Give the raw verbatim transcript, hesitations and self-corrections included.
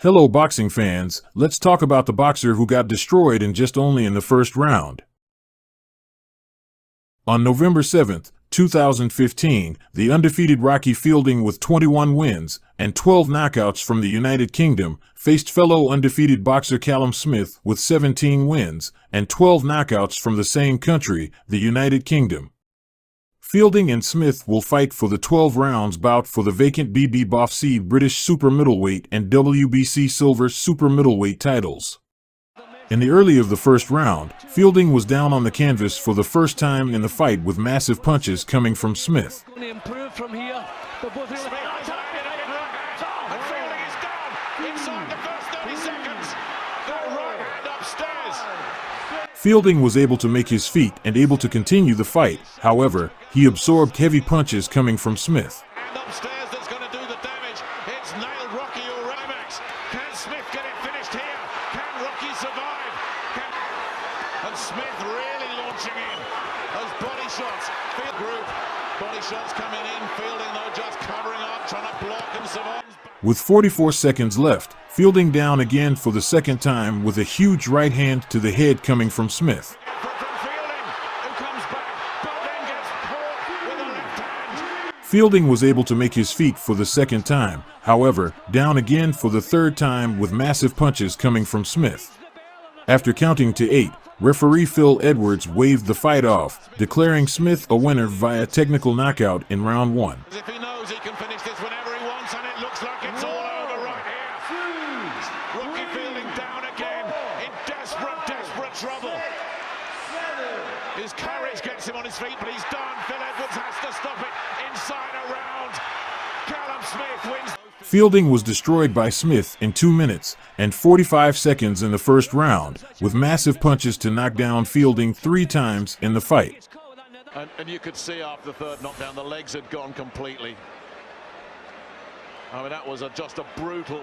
Hello boxing fans, let's talk about the boxer who got destroyed in just only in the first round. On November seventh, two thousand fifteen, the undefeated Rocky Fielding with twenty-one wins and twelve knockouts from the United Kingdom faced fellow undefeated boxer Callum Smith with seventeen wins and twelve knockouts from the same country, the United Kingdom. Fielding and Smith will fight for the twelve rounds bout for the vacant B B B of C British super middleweight and W B C silver super middleweight titles. In the early of the first round, Fielding was down on the canvas for the first time in the fight with massive punches coming from Smith. Fielding was able to make his feet and able to continue the fight. However, he absorbed heavy punches coming from Smith. With forty-four seconds left, Fielding down again for the second time with a huge right hand to the head coming from Smith. Fielding was able to make his feet for the second time, however, down again for the third time with massive punches coming from Smith. After counting to eight, referee Phil Edwards waved the fight off, declaring Smith a winner via technical knockout in round one. His courage gets him on his feet, but he's done. Phil Edwards has to stop it inside a round. Callum Smith wins. Fielding was destroyed by Smith in two minutes and forty-five seconds in the first round, with massive punches to knock down Fielding three times in the fight. And, and you could see after the third knockdown, the legs had gone completely. I mean, that was a, just a brutal...